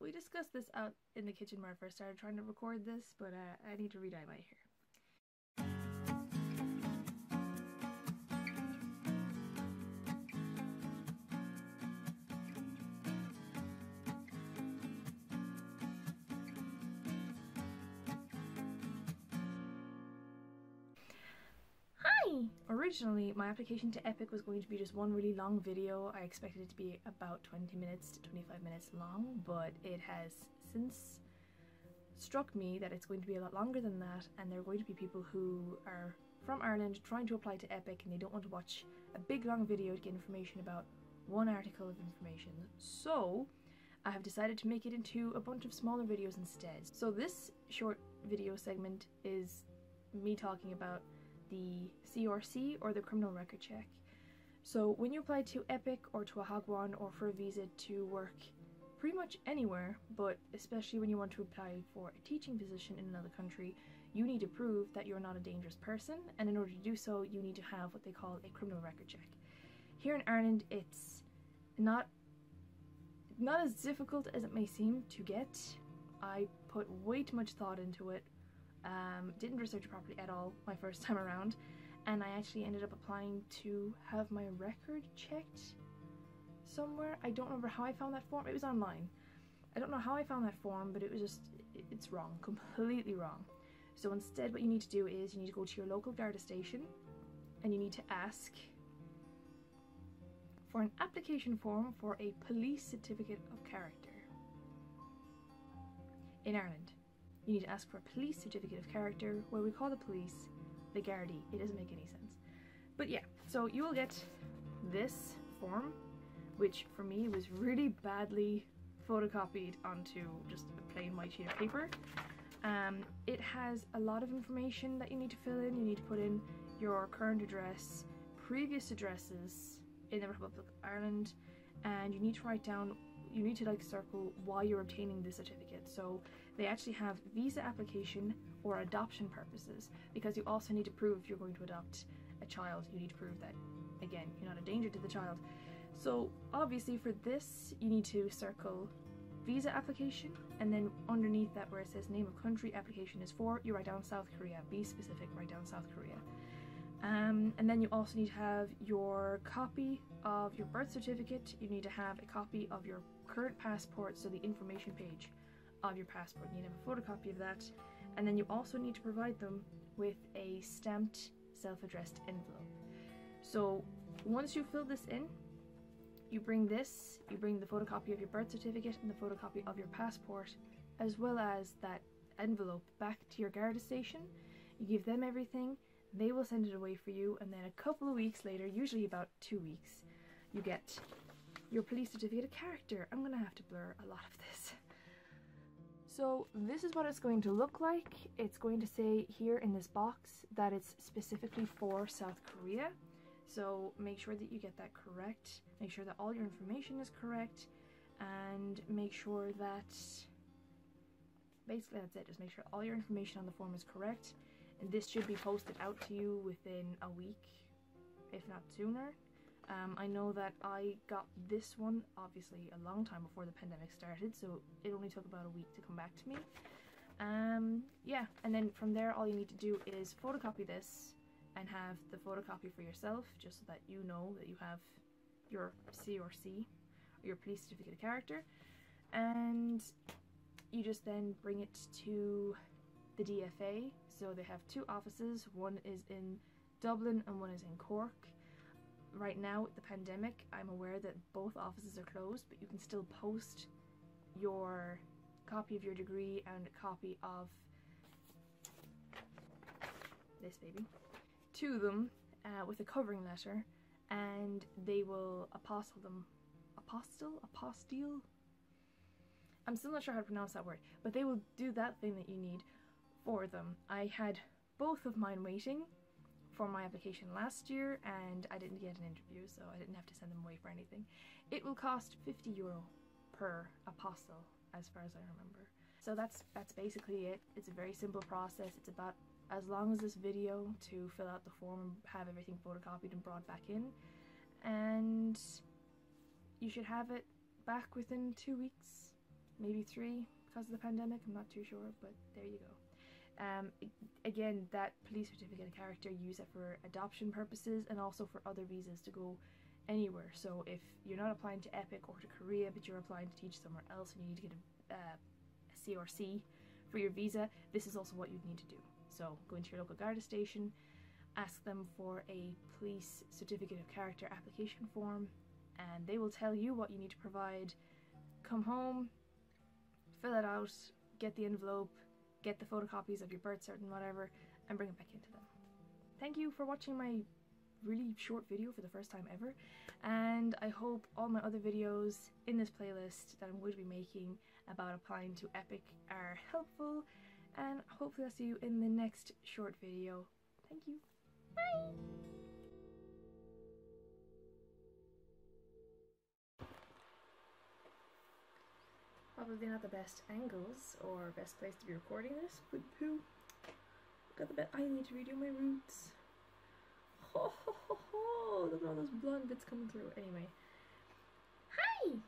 We discussed this out in the kitchen when I first started trying to record this, but I need to re-dye my hair. Originally, my application to EPIK was going to be just one really long video. I expected it to be about 20 minutes to 25 minutes long, but it has since struck me that it's going to be a lot longer than that, and there are going to be people who are from Ireland trying to apply to EPIK and they don't want to watch a big long video to get information about one article of information. So I have decided to make it into a bunch of smaller videos instead. So this short video segment is me talking about the CRC, or the criminal record check. So when you apply to EPIK or to a Hagwon or for a visa to work pretty much anywhere, but especially when you want to apply for a teaching position in another country, you need to prove that you're not a dangerous person, and in order to do so you need to have what they call a criminal record check. Here in Ireland it's not as difficult as it may seem to get. I put way too much thought into it. Didn't research properly at all my first time around, and I actually ended up applying to have my record checked somewhere. I don't remember how I found that form. It was online. I don't know how I found that form, but it was just, it's wrong, completely wrong. So instead what you need to do is you need to go to your local Garda station and you need to ask for an application form for a police certificate of character. In Ireland, you need to ask for a police certificate of character, where we call the police the Gardaí. It doesn't make any sense. But yeah, so you will get this form, which for me was really badly photocopied onto just a plain white sheet of paper. It has a lot of information that you need to fill in. You need to put in your current address, previous addresses in the Republic of Ireland, and you need to write down, you need to like circle why you're obtaining this certificate. So they actually have visa application or adoption purposes, because you also need to prove you're going to adopt a child. You need to prove that, again, you're not a danger to the child. So obviously for this you need to circle visa application, and then underneath that where it says name of country application is for, you write down South Korea. Be specific, write down South Korea. And then you also need to have your copy of your birth certificate. You need to have a copy of your current passport, so the information page of your passport. You need to have a photocopy of that. And then you also need to provide them with a stamped self-addressed envelope. So once you fill this in, you bring the photocopy of your birth certificate and the photocopy of your passport, as well as that envelope, back to your Garda station. You give them everything. They will send it away for you, and then a couple of weeks later, usually about 2 weeks, you get your police certificate of character. I'm gonna have to blur a lot of this. So this is what it's going to look like. It's going to say here in this box that it's specifically for South Korea. So make sure that you get that correct. Make sure that all your information is correct, and make sure that, basically that's it, just make sure all your information on the form is correct. And this should be posted out to you within a week, if not sooner. I know that I got this one obviously a long time before the pandemic started, so it only took about a week to come back to me. Yeah, and then from there all you need to do is photocopy this and have the photocopy for yourself, just so that you know that you have your CRC, or your police certificate of character, and you just then bring it to the DFA. So they have two offices, one is in Dublin and one is in Cork. Right now with the pandemic, I'm aware that both offices are closed, but you can still post your copy of your degree and a copy of this baby to them with a covering letter, and they will apostille them. Apostille? Apostille? I'm still not sure how to pronounce that word, but they will do that thing that you need for them. I had both of mine waiting for my application last year, and I didn't get an interview, so I didn't have to send them away for anything. It will cost €50 per apostille, as far as I remember. So that's basically it. It's a very simple process. It's about as long as this video to fill out the form and have everything photocopied and brought back in, and you should have it back within 2 weeks. maybe three because of the pandemic, I'm not too sure, but there you go. Again, that police certificate of character, use it for adoption purposes and also for other visas to go anywhere. So if you're not applying to EPIK or to Korea, but you're applying to teach somewhere else and you need to get a CRC for your visa, this is also what you'd need to do. So go into your local Garda station, ask them for a police certificate of character application form, and they will tell you what you need to provide. Come home, fill it out, get the envelope, get the photocopies of your birth cert and whatever, and bring it back into them. Thank you for watching my really short video for the first time ever, and I hope all my other videos in this playlist that I'm going to be making about applying to EPIK are helpful, and hopefully I'll see you in the next short video. Thank you. Bye! Probably not the best angles or best place to be recording this, but who got the best? I need to redo my roots. Ho ho ho ho! Look at all those blonde bits coming through. Anyway. Hi!